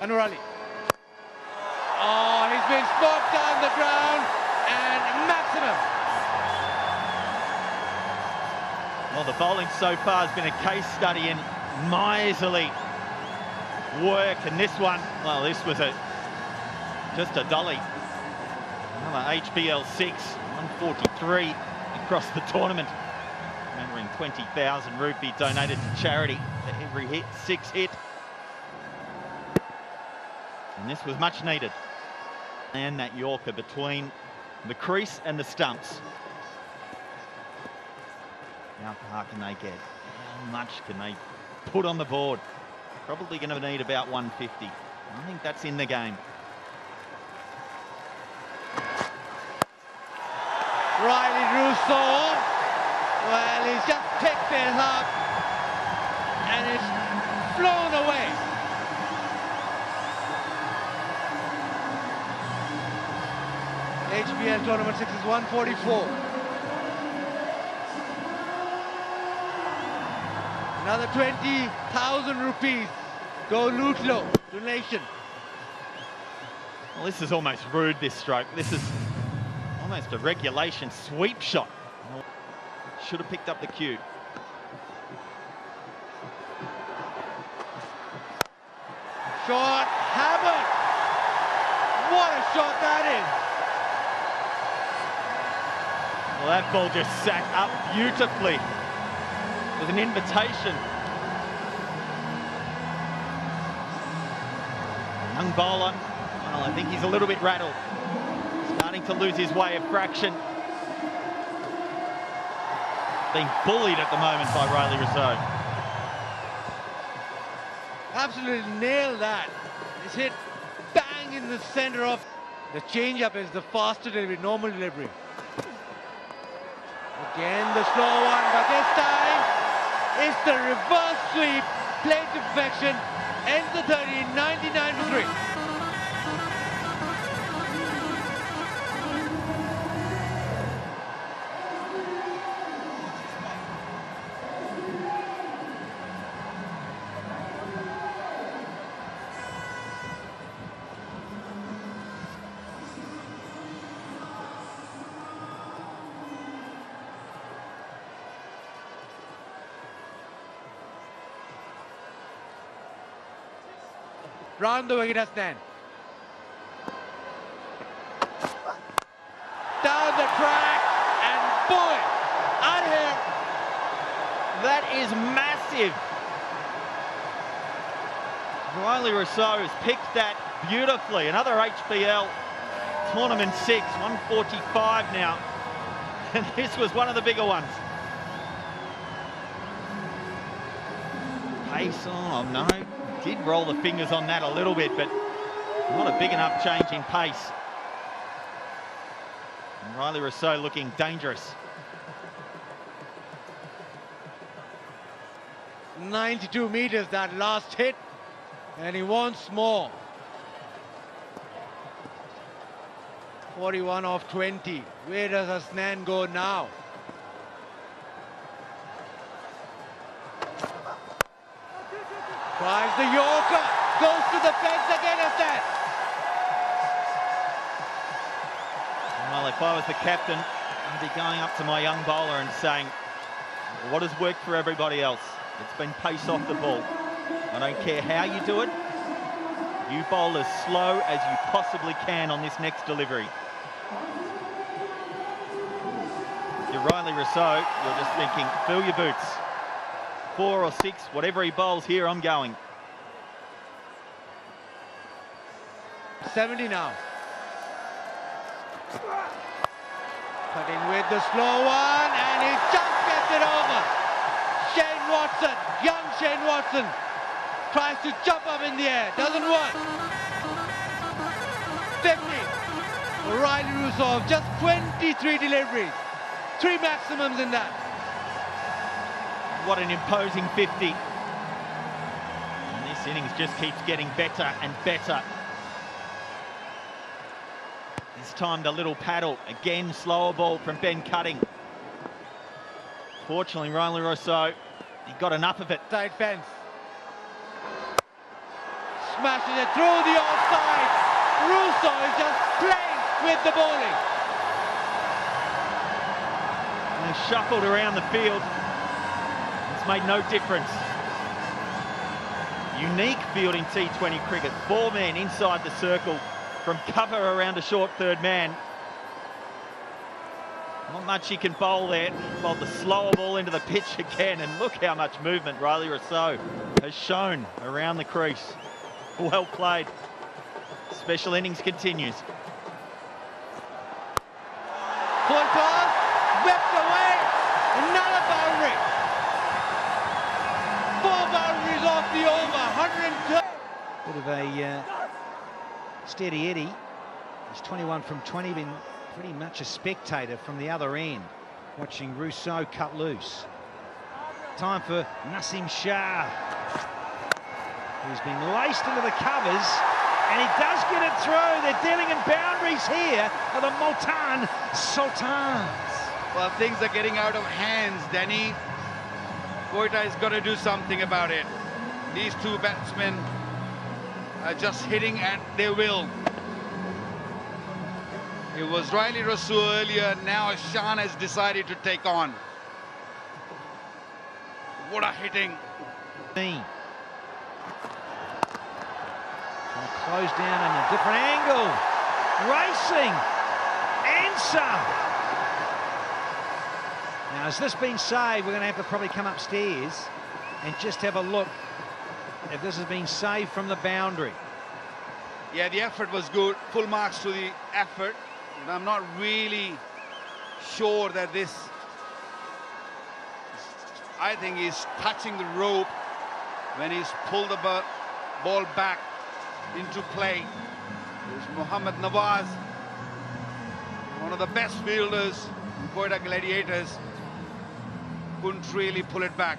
Anwar Ali. Oh, he's been spotted down the ground and maximum. Well, the bowling so far has been a case study in miserly work, and this one, well, this was a just a dolly. Another HBL 6, 143 across the tournament. Remembering 20,000 rupee donated to charity for every hit, 6 hit. And this was much needed. And that Yorker between the crease and the stumps. How far can they get? How much can they put on the board? Probably going to need about 150. I think that's in the game. Rilee Rossouw. Well, he's just picked it up and it's flown away. HBL Tournament 6 is 144. Another 20,000 rupees. Go loot low. Donation. Well, this is almost rude, this stroke. This is almost a regulation sweep shot. Should have picked up the cue. Short hammer. What a shot that is. Well, that ball just sat up beautifully with an invitation. Young bowler. Well, I think he's a little bit rattled. Starting to lose his way a fraction. Being bullied at the moment by Rilee Rossouw. Absolutely nailed that. It's hit bang in the centre of the change-up is the faster delivery, normal delivery. Again the slow one, but this time it's the reverse sweep, played to perfection, ends the 30, 99-3. Round the wicket stand. Down the track and boy, out of here. That is massive. Rilee Rossouw has picked that beautifully. Another HBL Tournament 6, 145 now. And this was one of the bigger ones. Pace on, no. Did roll the fingers on that a little bit, but not a big enough change in pace. And Rilee Rossouw looking dangerous. 92 metres that last hit, and he wants more. 41 off 20. Where does Hasnan go now? Tries the Yorker, goes to the fence again at that. Well, if I was the captain, I'd be going up to my young bowler and saying, what has worked for everybody else? It's been pace off the ball. I don't care how you do it. You bowl as slow as you possibly can on this next delivery. If you're Rilee Rossouw, you're just thinking, fill your boots. 4 or 6, whatever he bowls here, I'm going. 70 now. Cutting with the slow one, and he just gets it over. Shane Watson, young Shane Watson, tries to jump up in the air, doesn't work. 50. Rilee Rossouw, just 23 deliveries. 3 maximums in that. What an imposing 50. And this innings just keeps getting better and better. This time the little paddle. Again, slower ball from Ben Cutting. Fortunately, Rilee Rossouw, he got enough of it. Side fence. smashes it through the offside. Rossouw is just playing with the bowling. And shuffled around the field. It's made no difference. Unique field in T20 cricket. 4 men inside the circle from cover around a short third man. Not much he can bowl there. Bowled the slower ball into the pitch again, and look how much movement Rilee Rossouw has shown around the crease. Well played. Special innings continues. Point pass, whipped away, another boundary. 4 boundaries off the over, 102. Bit of a steady Eddie. He's 21 from 20, been pretty much a spectator from the other end, watching Rossouw cut loose. Time for Nassim Shah, who's been laced into the covers, and he does get it through. They're dealing in boundaries here for the Multan Sultans. Well, things are getting out of hands, Danny. Quetta is going to do something about it. These 2 batsmen are just hitting at their will. It was Rilee Rossouw earlier, now Shan has decided to take on. What a hitting. Trying to close down on a different angle. Racing. Answer. Now, has this been saved? We're going to have to probably come upstairs and just have a look if this has been saved from the boundary. Yeah, the effort was good. Full marks to the effort. And I'm not really sure that this, I think he's touching the rope when he's pulled the ball back into play. There's Mohammad Nawaz, one of the best fielders in Quetta Gladiators. Couldn't really pull it back.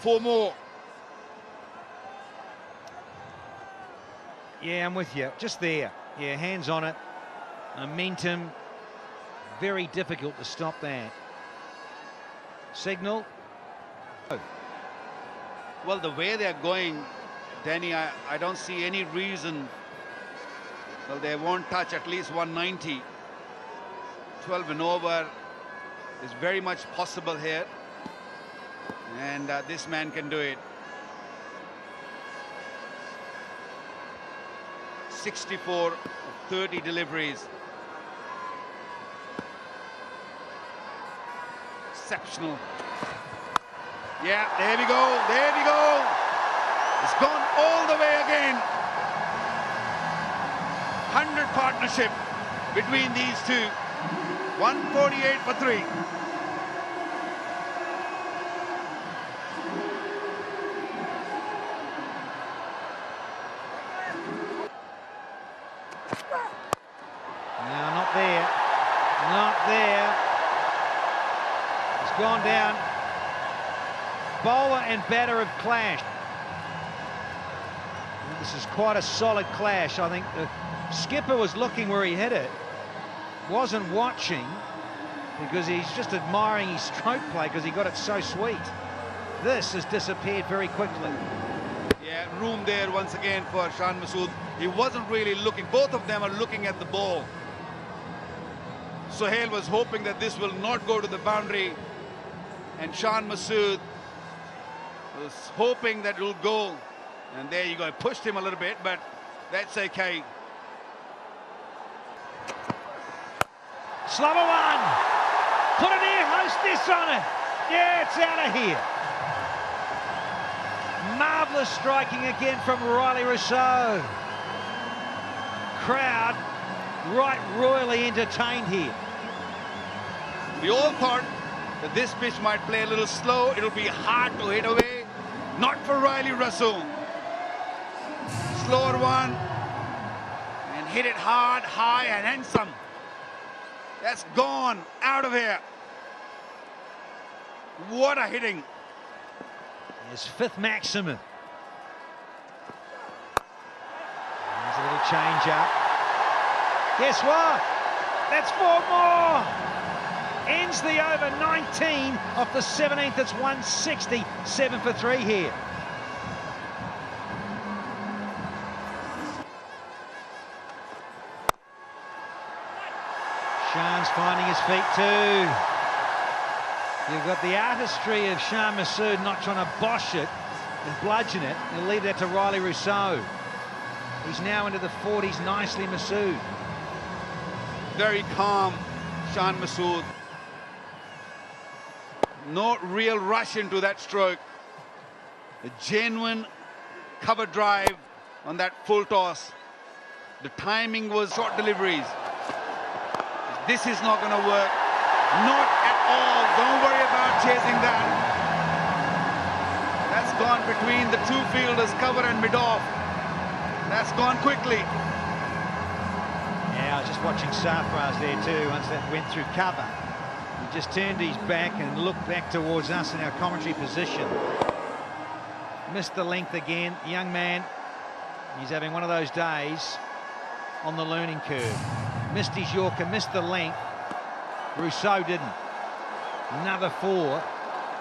4 more. Yeah, I'm with you. Just there. Yeah, hands on it. Momentum. Very difficult to stop that. Signal. Well, the way they're going, Danny, I don't see any reason. Well, they won't touch at least 190. 12 and over is very much possible here. And this man can do it. 64 of 30 deliveries. Exceptional. Yeah, there we go, there we go. It's gone all the way again. 100 partnership between these 2. 148 for 3. Gone down. Bowler and batter have clashed. This is quite a solid clash. I think the skipper was looking where he hit it, wasn't watching, because he's just admiring his stroke play because he got it so sweet. This has disappeared very quickly. Yeah, room there once again for Shan Masood. He wasn't really looking. Both of them are looking at the ball. Sohail was hoping that this will not go to the boundary. And Shan Masood was hoping that it will go. And there you go, pushed him a little bit, but that's okay. Slobber one. Put an air hostess on it. Yeah, it's out of here. Marvellous striking again from Rilee Rossouw. Crowd right royally entertained here. We all thought that this pitch might play a little slow. It'll be hard to hit away. Not for Rilee Rossouw. Slower one. And hit it hard, high and handsome. That's gone out of here. What a hitting. His 5th maximum. There's a little change up. Guess what? That's 4 more. Ends the over, 19 off the 17th. It's 160, 7 for 3 here. Shan's finding his feet too. You've got the artistry of Shan Masood not trying to bosh it and bludgeon it. He'll leave that to Rilee Rossouw. He's now into the 40s nicely, Masood. Very calm, Shan Masood. No real rush into that stroke. A genuine cover drive on that full toss. The timing was short deliveries. This is not going to work. Not at all. Don't worry about chasing that. That's gone between the two fielders, cover and mid-off. That's gone quickly. Yeah, I was just watching Sarfraz there too, once that went through cover. He just turned his back and looked back towards us in our commentary position. Missed the length again. Young man, he's having one of those days on the learning curve. Missed his Yorker, missed the length. Rossouw didn't. Another four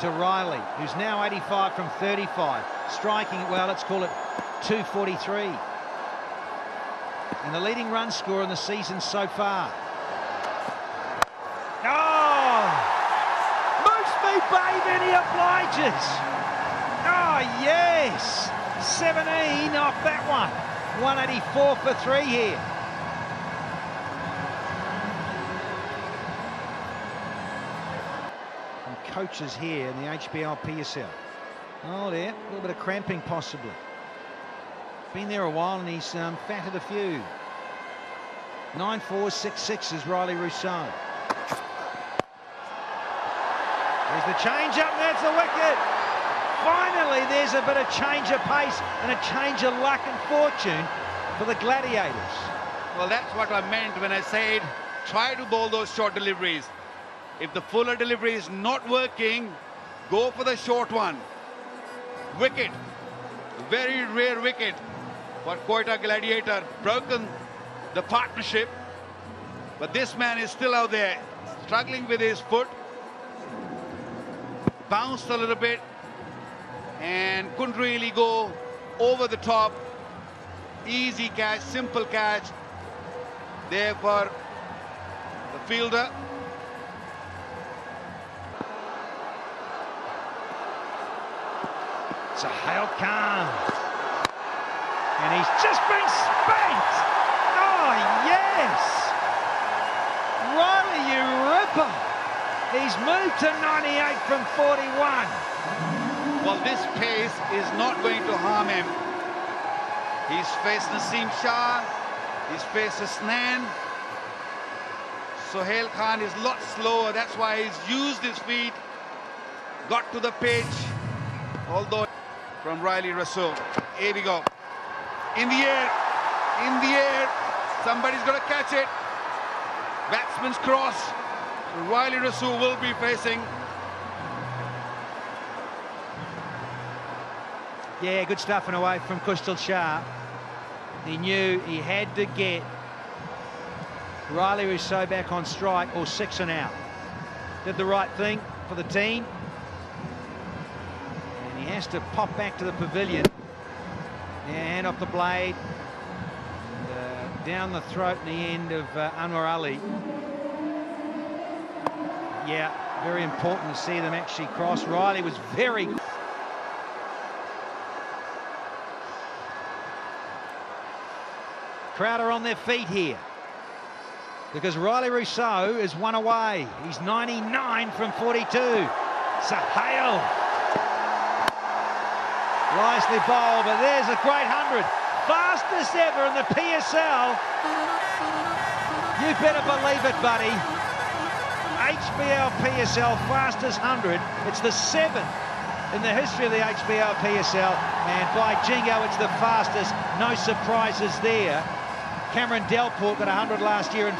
to Rilee, who's now 85 from 35. Striking, well, let's call it 243. And the leading run scorer in the season so far. Oh! Moves me, babe, and he obliges. Oh, yes! 17 off that one. 184 for three here. And coaches here in the HBL PSL. Oh, there. A little bit of cramping, possibly. Been there a while and he's fatted a few. 9-4, 6-6 is Rilee Rossouw. There's the change up, and that's the wicket. Finally, there's a bit of change of pace and a change of luck and fortune for the Gladiators. Well, that's what I meant when I said try to bowl those short deliveries. If the fuller delivery is not working, go for the short one. Wicket. Very rare wicket. But Quetta Gladiator broken the partnership, but this man is still out there struggling with his foot. Bounced a little bit and couldn't really go over the top. Easy catch, simple catch there for the fielder. Sohail Khan, and he's just been spanked. Oh yes, Rilee, you ripper. He's moved to 98 from 41. Well, this pace is not going to harm him. He's faced Nassim Shah, he's faced Snan. Sohail Khan is a lot slower, that's why he's used his feet, got to the pitch, although from Rilee Rossouw. Here we go. In the air. In the air. Somebody's going to catch it. Batsman's cross. Rilee Rossouw will be facing. Yeah, good stuff and away from Khushdil Shah. He knew he had to get Rilee Rossouw back on strike or 6 and out. Did the right thing for the team. Has to pop back to the pavilion. Yeah, hand off the blade. And, down the throat in the end of Anwar Ali. Yeah, very important to see them actually cross. Rilee was very good. Crowd are on their feet here. Because Rilee Rossouw is one away. He's 99 from 42. Sohail. Nicely bowled, but there's a great 100. Fastest ever in the PSL. You better believe it, buddy. HBL PSL, fastest 100. It's the 7th in the history of the HBL PSL. And by jingo, it's the fastest. No surprises there. Cameron Delport got 100 last year.